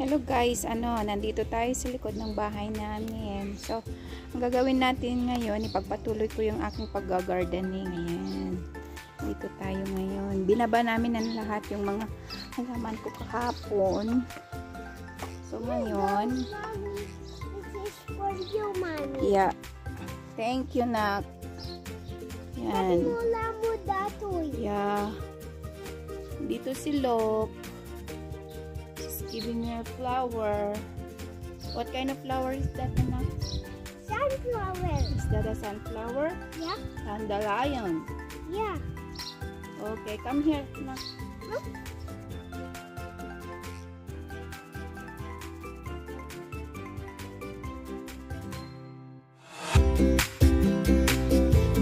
Hello guys, nandito tayo sa likod ng bahay namin. So, ang gagawin natin ngayon, ipagpatuloy ko yung aking pag-gardening. Ayan. Dito tayo ngayon. Binaba namin ang lahat yung mga halaman ko kahapon. So, ngayon. This is for you, Mommy. Yeah. Thank you, Nak. Ayan. Yeah. Dito si Lop. Giving you a flower. What kind of flower is that, Anna? Sunflower. Is that a sunflower? Yeah. Dandelion. Yeah. Okay, come here, Anna. Look.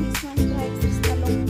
This one likes this talong.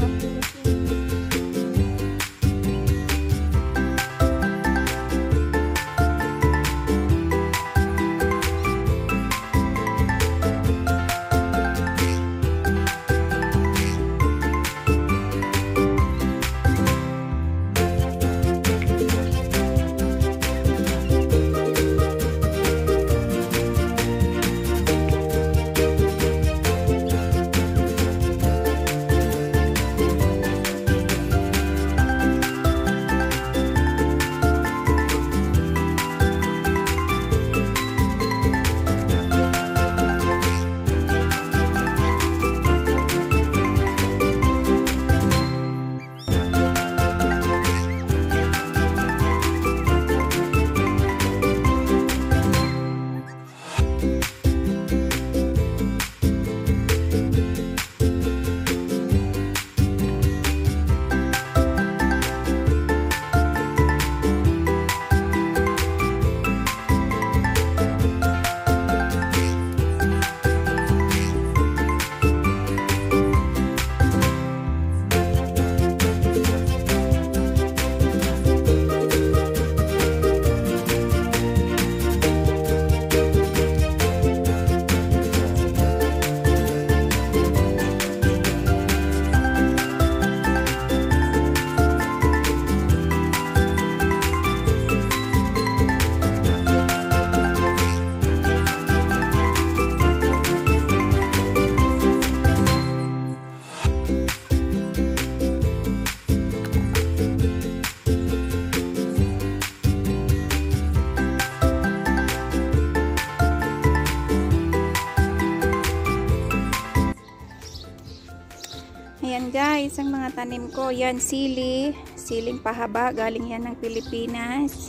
Ayan guys, ang mga tanim ko, yan sili, siling pahaba, galing yan ng Pilipinas,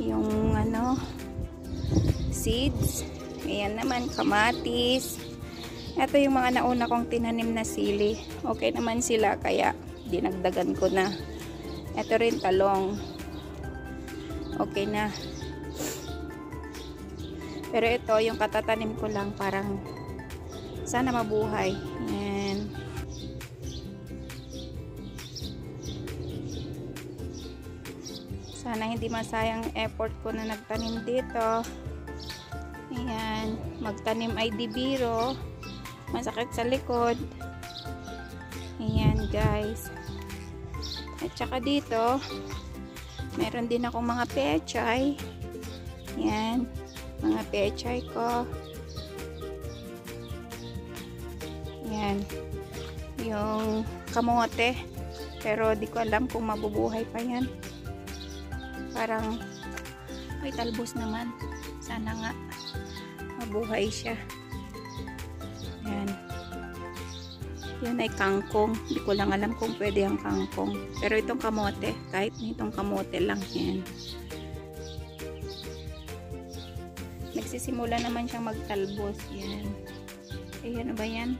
yung seeds. Ayan naman, kamatis. Ito yung mga nauna kong tinanim na sili, okay naman sila kaya dinagdagan ko na. Ito rin talong, okay na, pero ito yung katatanim ko lang, parang sana mabuhay. Ayan. Sana hindi masayang effort ko na nagtanim dito. Ayan. Magtanim ay di biro. Masakit sa likod. Ayan guys. At saka dito, meron din ako mga pechay. Ayan. Mga pechay ko. Ayan. Yung kamote. Pero di ko alam kung mabubuhay pa yan. Parang may talbos naman, sana nga mabuhay siya. Ayan, yun ay kangkong, hindi ko lang alam kung pwede ang kangkong, pero itong kamote, kahit nitong kamote lang yan, nagsisimula naman siyang magtalbos. Yan, ayan ba yan?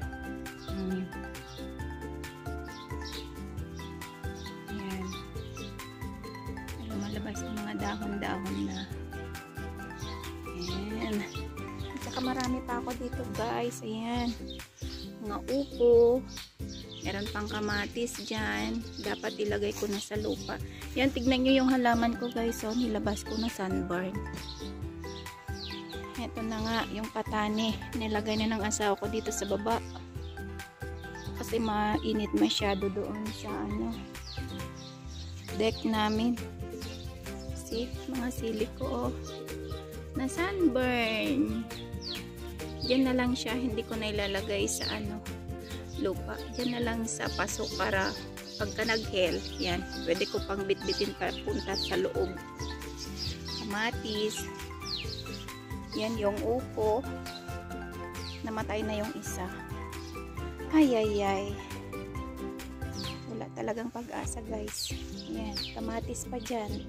Labas ng mga dahon-dahon na. Ayan. At saka marami pa ako dito guys. Ayan. Mga upo. Meron pang kamatis dyan. Dapat ilagay ko na sa lupa. Ayan, tignan nyo yung halaman ko guys. So, nilabas ko na sunburn. Ito na nga yung patani. Nilagay na ng asawa ko dito sa baba. Kasi mainit masyado doon sa deck namin. kasi mga sili ko na sunburn. Diyan na lang siya, hindi ko na ilalagay sa lupa. Diyan na lang sa paso para pagka nag-heal, yan, pwede ko pang bitbitin papunta sa loob. Kamatis. Yan yung upo. Namatay na yung isa. Ay, ay, ay. Wala talagang pag-asa, guys. Yan, kamatis pa dyan.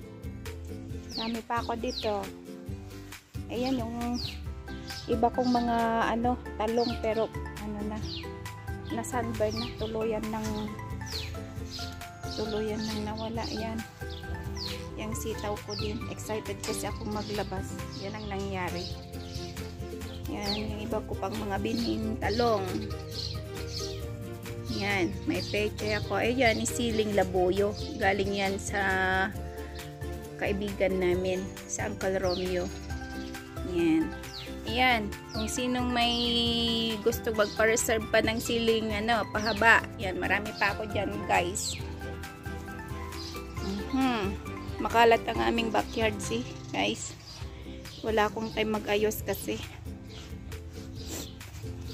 Dami pa ako dito. Ayan, yung iba kong mga, talong, pero, na-sunburn na, tuluyan ng nawala. Yan, yung sitaw ko din, excited kasi ako maglabas. Yan ang nangyari. Yan, yung iba ko pang mga bining talong. Yan, may peche ako. Ayan, isiling labuyo, galing yan sa kaibigan namin, sa Uncle Romeo. Yan, ayan, kung sinong may gusto magpa-reserve pa ng siling pahaba, yan, marami pa ako dyan, guys. Makalat ang aming backyard, see, guys. Wala akong time mag-ayos kasi.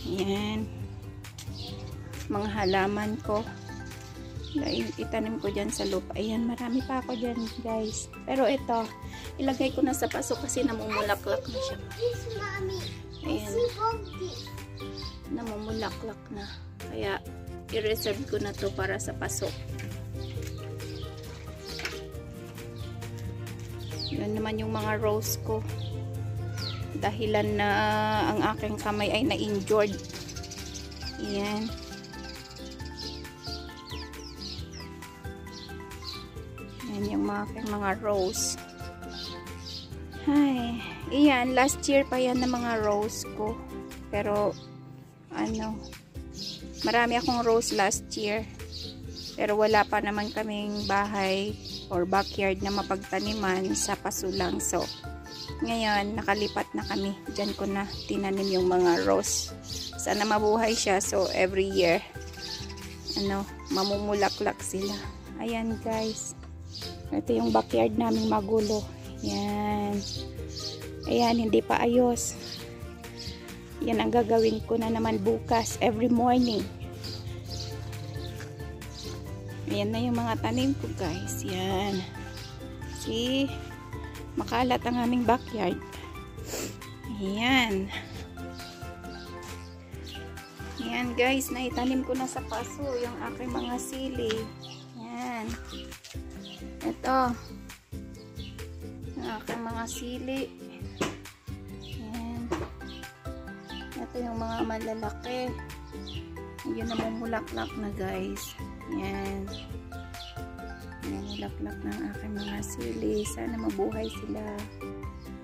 Ayan, mga halaman ko, itanim ko dyan sa lupa. Ayan, marami pa ako dyan, guys, pero ito, ilagay ko na sa paso kasi namumulaklak na siya. Ayan, namumulaklak na, kaya i-reserve ko na to para sa paso. Yan naman yung mga rose ko, dahilan na ang aking kamay ay na-injured. Ayan, yan yung mga rose. Ay, ayan, last year pa yan na mga rose ko, pero marami akong rose last year, pero wala pa naman kaming bahay or backyard na mapagtaniman, sa paso lang. So ngayon, nakalipat na kami. Diyan ko na tinanim yung mga rose. Sana mabuhay siya, so every year mamumulaklak sila. Ayan, guys, ito yung backyard namin, magulo. Yan, ayan, hindi pa ayos. Yan ang gagawin ko na naman bukas, every morning. Ayan na yung mga tanim ko, guys. Yan. See? Makalat ang aming backyard. Ayan. Ayan, guys. Naitanim ko na sa paso yung aking mga sili. Ayan. Ito. Yung aking mga sili. Ayan. Ito yung mga malalaki. Yun, namumulaklak na, guys. Yan, namulaklak ng aking mga sili. Sana mabuhay sila.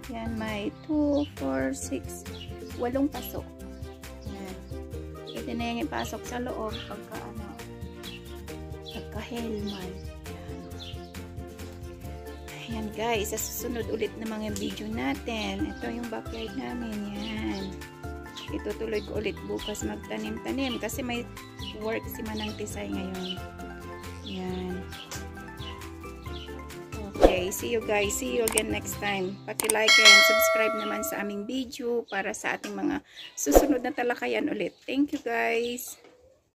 Yan, may 2, 4, 6, 8 pasok. Yan, ito na yung ipasok sa loob pagka pagka-helman. Yan, guys, sa susunod ulit ng mga video natin. Ito yung backyard namin. Yan, itutuloy ko ulit bukas magtanim-tanim kasi may work si Manang Tisay ngayon. Yan. Okay, see you, guys. See you again next time. Paki-like and subscribe naman sa aming video para sa ating mga susunod na talakayan ulit. Thank you, guys.